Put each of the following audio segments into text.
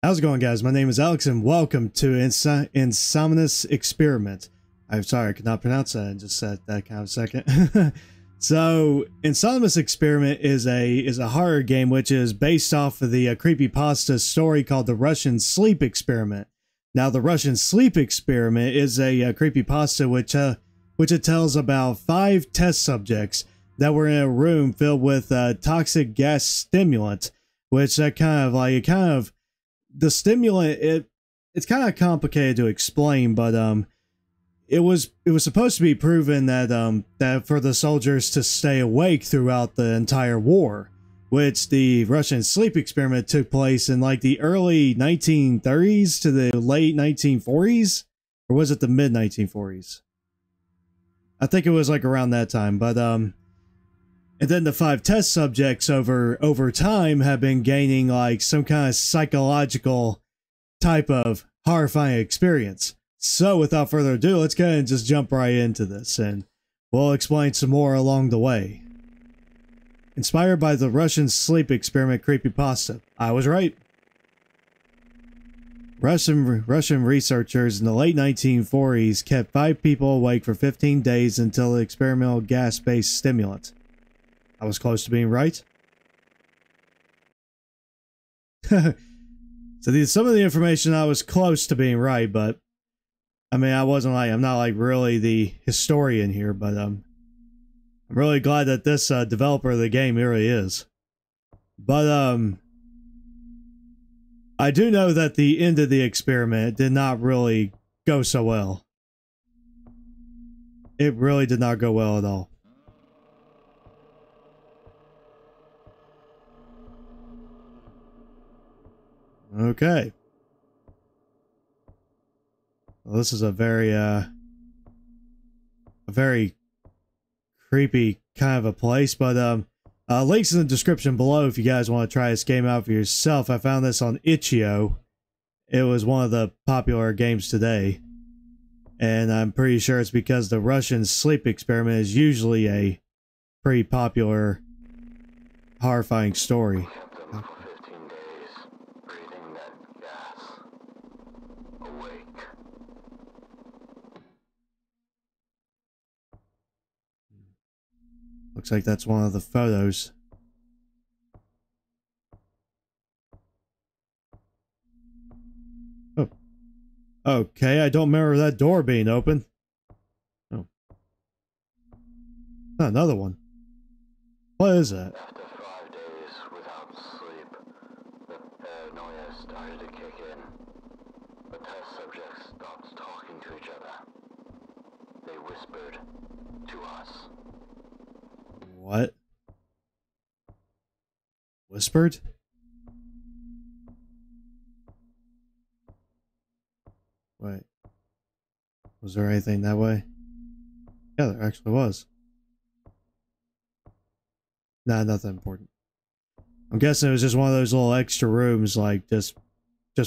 How's it going, guys? My name is Alex and welcome to Insomnus Experiment. I'm sorry, I could not pronounce that. I just said that kind of a second. So Insomnus Experiment is a horror game which is based off of the creepypasta story called the Russian Sleep Experiment. Now the Russian Sleep Experiment is a creepypasta which it tells about 5 test subjects that were in a room filled with toxic gas stimulant, which that kind of the stimulant, it's kind of complicated to explain, but it was supposed to be proven that for the soldiers to stay awake throughout the entire war, which the Russian Sleep Experiment took place in like the early 1930s to the late 1940s, or was it the mid 1940s? I think it was like around that time, but and then the 5 test subjects over time have been gaining like some kind of psychological type of horrifying experience. So without further ado, let's go ahead and just jump right into this, and we'll explain some more along the way. Inspired by the Russian Sleep Experiment creepypasta. I was right. Russian researchers in the late 1940s kept 5 people awake for 15 days until the experimental gas-based stimulant. I was close to being right. So some of the information I was close to being right, but I mean, I'm not like really the historian here, but I'm really glad that this developer of the game really is. But I do know that the end of the experiment did not really go so well. It really did not go well at all. Okay. Well, this is a very creepy kind of a place, but links in the description below if you guys want to try this game out for yourself. I found this on itch.io. It was one of the popular games today, and I'm pretty sure it's because the Russian Sleep Experiment is usually a pretty popular, horrifying story. Looks like that's one of the photos. Oh. Okay, I don't remember that door being open. Oh. Not another one. What is that? After 5 days without sleep, the paranoia started to kick in. The test subjects stopped talking to each other. They whispered to us. What? Whispered? Wait. Was there anything that way? Yeah, there actually was. Nah, nothing important. I'm guessing it was just one of those little extra rooms, like, just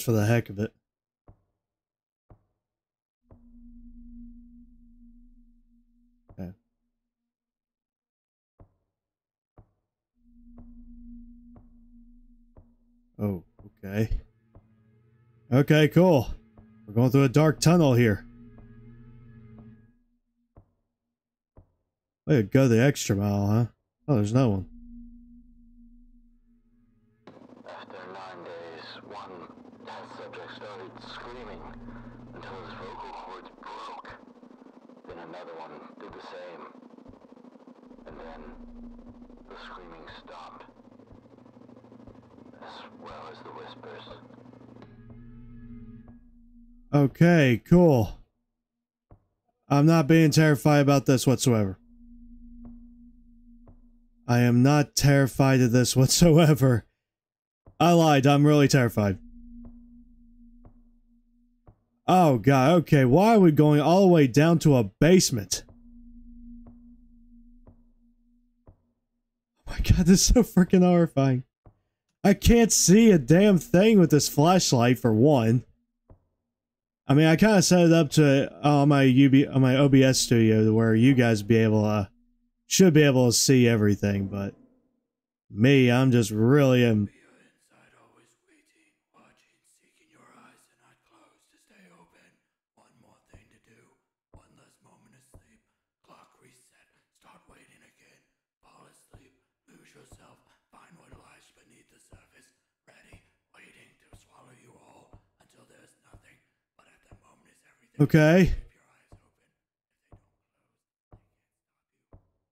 for the heck of it. Oh, okay. Okay, cool. We're going through a dark tunnel here. Way to go the extra mile, huh? Oh, there's no one. After 9 days, one test subject started screaming until his vocal cords broke. Then another one did the same. And then the screaming stopped. As well as the whispers. Okay, cool. I'm not being terrified about this whatsoever. I am not terrified of this whatsoever. I lied, I'm really terrified. Oh god, okay, why are we going all the way down to a basement? Oh my god, this is so freaking horrifying. I can't see a damn thing with this flashlight, for one. I mean, I kind of set it up to on my OBS studio where you guys should be able to see everything, but me, I'm just really Okay.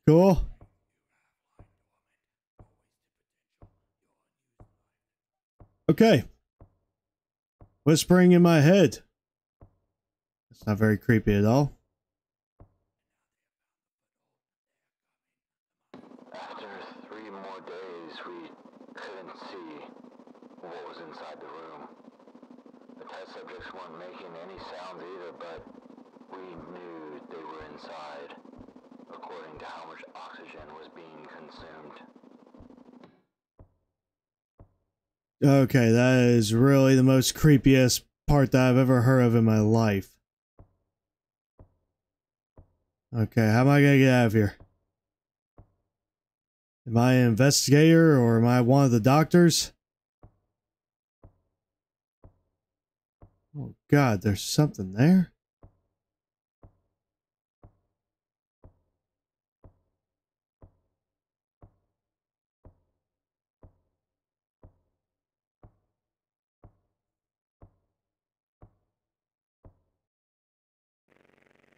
Cool. Okay. Whispering in my head. It's not very creepy at all. After 3 more days, we couldn't see what was inside the room. The test subjects weren't making any sounds either, but we knew they were inside, according to how much oxygen was being consumed. Okay, that is really the most creepiest part that I've ever heard of in my life. Okay, how am I gonna get out of here? Am I an investigator or am I one of the doctors? Oh God, there's something there.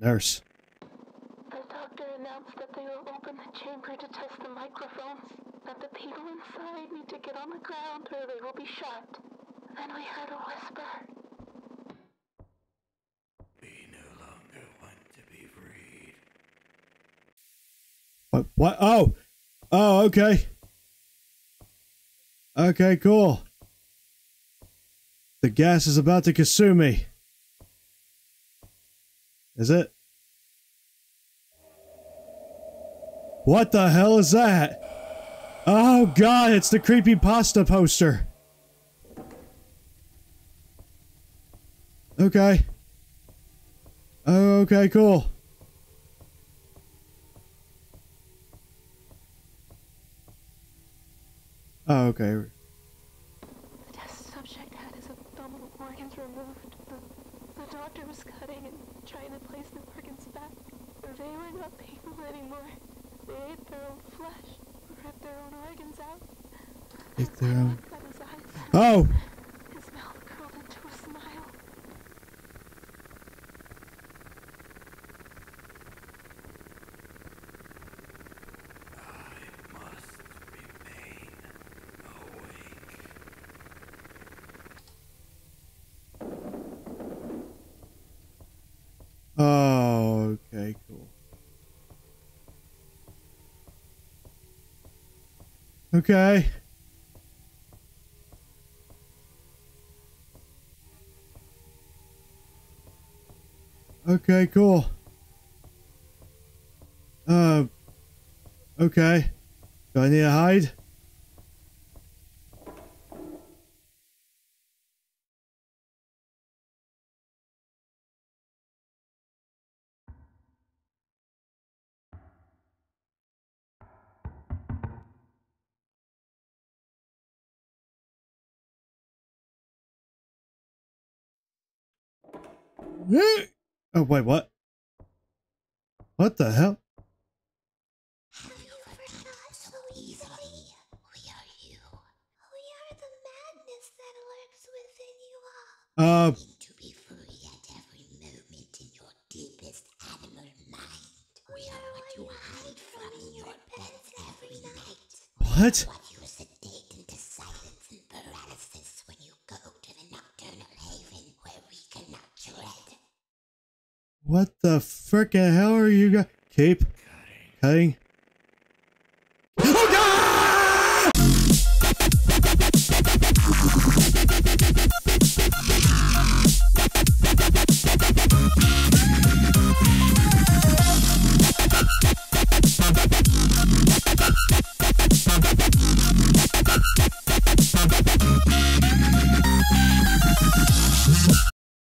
Nurse. The doctor announced that they will open the chamber to test the microphones, that the people inside need to get on the ground or they will be shot. Then we heard a whisper. We no longer want to be freed. What? What? Oh! Oh, okay. Okay, cool. The gas is about to consume me. Is it? What the hell is that? Oh God, it's the creepypasta poster. Okay. Okay, cool. Oh, okay. The test subject had his abdominal organs removed. The doctor was cutting and trying to place the organs back. They were not people anymore. They ate their own flesh, ripped their own organs out. Ate their own. Oh! His mouth curled into a smile. I must remain awake. Oh, okay, cool. Okay. Okay, cool. Okay. Do I need to hide? Oh, wait, what? What the hell? Have you ever died so easily? We are you. We are the madness that lurks within you all. To be free at every moment in your deepest animal mind. We are what you hide from in your beds every night. What? What you sedate into silence and paralysis when you go to the nocturnal haven where we cannot tread. What the frickin' hell are you guys? Keep cutting.